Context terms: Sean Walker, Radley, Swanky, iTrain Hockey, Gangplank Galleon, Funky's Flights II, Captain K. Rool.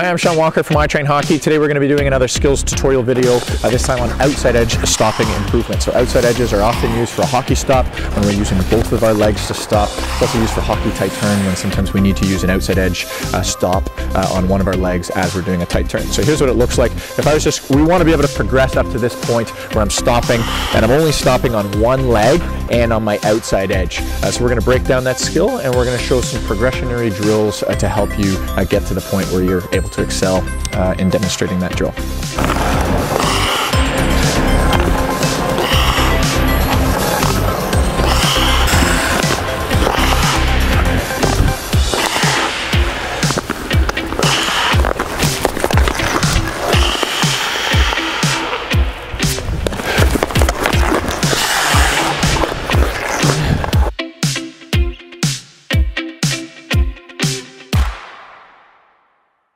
Hi, I'm Sean Walker from iTrain Hockey. Today we're going to be doing another skills tutorial video, this time on outside edge stopping improvement. So outside edges are often used for a hockey stop when we're using both of our legs to stop. It's also used for hockey tight turn when sometimes we need to use an outside edge stop on one of our legs as we're doing a tight turn. So here's what it looks like. We want to be able to progress up to this point where I'm stopping and I'm only stopping on one leg and on my outside edge. So we're going to break down that skill and we're going to show some progressionary drills to help you get to the point where you're able to excel in demonstrating that drill.